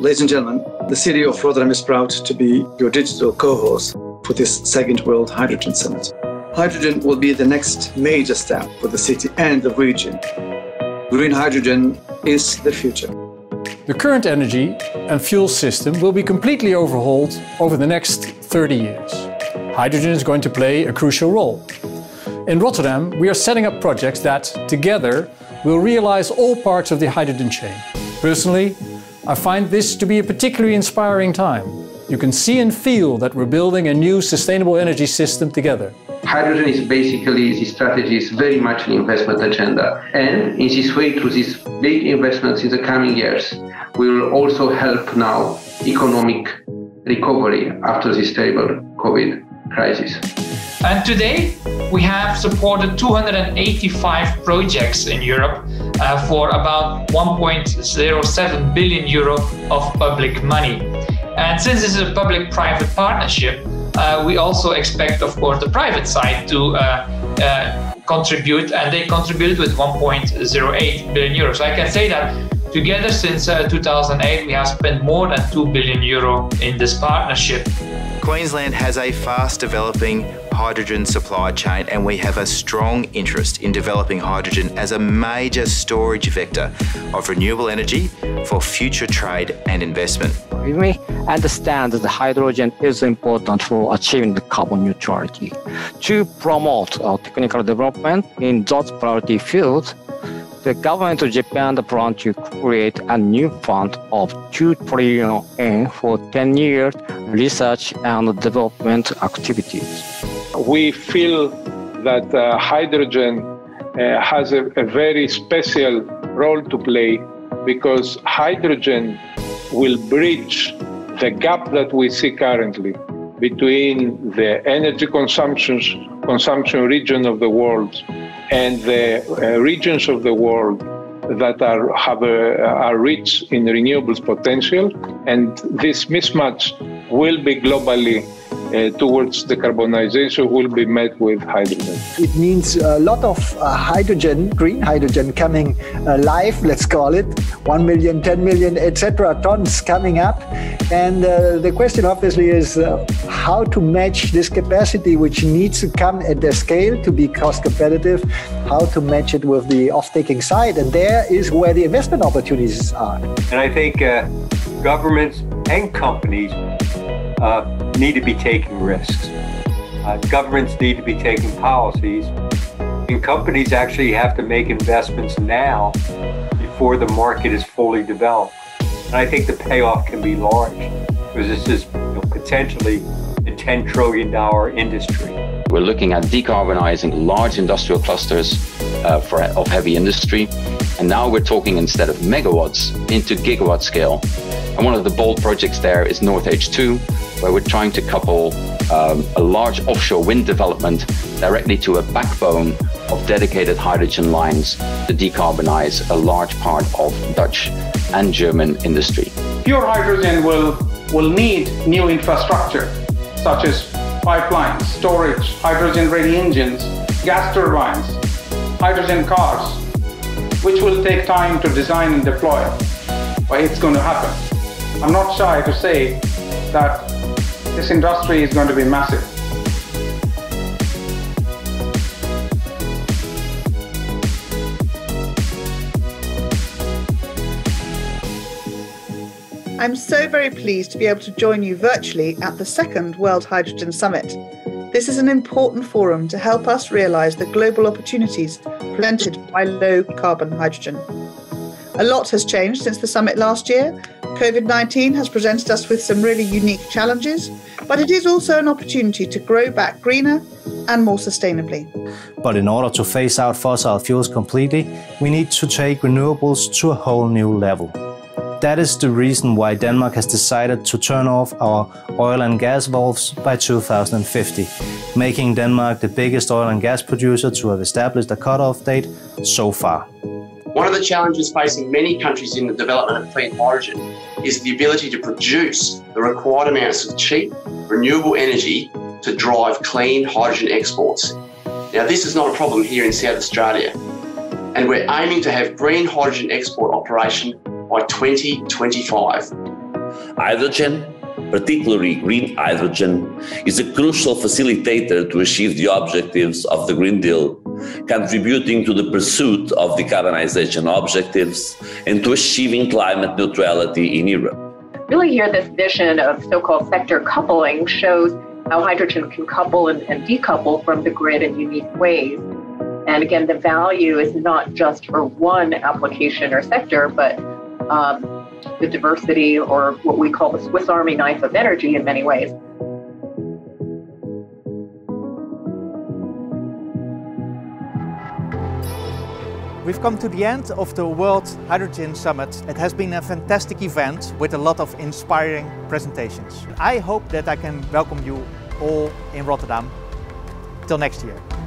Ladies and gentlemen, the City of Rotterdam is proud to be your digital co-host for this second World Hydrogen Summit. Hydrogen will be the next major step for the city and the region. Green hydrogen is the future. The current energy and fuel system will be completely overhauled over the next 30 years. Hydrogen is going to play a crucial role. In Rotterdam, we are setting up projects that, together, will realize all parts of the hydrogen chain. Personally, I find this to be a particularly inspiring time. You can see and feel that we're building a new sustainable energy system together. Hydrogen is basically the strategy is very much an investment agenda. And in this way, through these big investments in the coming years, we will also help now economic recovery after this terrible COVID crisis. And today, we have supported 285 projects in Europe for about 1.07 billion euro of public money. And since this is a public-private partnership, we also expect, of course, the private side to contribute, and they contribute with 1.08 billion euros. So I can say that together since 2008, we have spent more than 2 billion euro in this partnership. Queensland has a fast-developing hydrogen supply chain, and we have a strong interest in developing hydrogen as a major storage vector of renewable energy for future trade and investment. We understand that the hydrogen is important for achieving the carbon neutrality. To promote our technical development in those priority fields, the government of Japan plans to create a new fund of 2 trillion yen for 10-year research and development activities. We feel that hydrogen has a very special role to play, because hydrogen will bridge the gap that we see currently between the energy consumption region of the world and the regions of the world that are rich in renewables potential. And this mismatch will be globally towards decarbonization will be met with hydrogen. It means a lot of hydrogen, green hydrogen coming live, let's call it, 1 million, 10 million, etc. tons coming up. And the question obviously is how to match this capacity, which needs to come at the scale to be cost competitive, how to match it with the off-taking side. And there is where the investment opportunities are. And I think governments and companies need to be taking risks. Governments need to be taking policies, and companies actually have to make investments now before the market is fully developed. And I think the payoff can be large, because this is, you know, potentially a $10 trillion industry. We're looking at decarbonizing large industrial clusters of heavy industry. And now we're talking, instead of megawatts, into gigawatt scale. And one of the bold projects there is North H2, where we're trying to couple a large offshore wind development directly to a backbone of dedicated hydrogen lines to decarbonize a large part of Dutch and German industry. Pure hydrogen will need new infrastructure, such as pipelines, storage, hydrogen-ready engines, gas turbines, hydrogen cars, which will take time to design and deploy, but it's going to happen. I'm not shy to say that this industry is going to be massive. I'm so very pleased to be able to join you virtually at the second World Hydrogen Summit. This is an important forum to help us realise the global opportunities presented by low-carbon hydrogen. A lot has changed since the summit last year. COVID-19 has presented us with some really unique challenges, but it is also an opportunity to grow back greener and more sustainably. But in order to phase out fossil fuels completely, we need to take renewables to a whole new level. That is the reason why Denmark has decided to turn off our oil and gas valves by 2050, making Denmark the biggest oil and gas producer to have established a cut-off date so far. One of the challenges facing many countries in the development of clean hydrogen is the ability to produce the required amounts of cheap, renewable energy to drive clean hydrogen exports. Now, this is not a problem here in South Australia, and we're aiming to have green hydrogen export operation by 2025. Hydrogen, particularly green hydrogen, is a crucial facilitator to achieve the objectives of the Green Deal, contributing to the pursuit of decarbonization objectives and to achieving climate neutrality in Europe. Really here, this vision of so-called sector coupling shows how hydrogen can couple and decouple from the grid in unique ways. And again, the value is not just for one application or sector, but the diversity, or what we call the Swiss Army knife of energy in many ways. We've come to the end of the World Hydrogen Summit. It has been a fantastic event with a lot of inspiring presentations. I hope that I can welcome you all in Rotterdam. Till next year.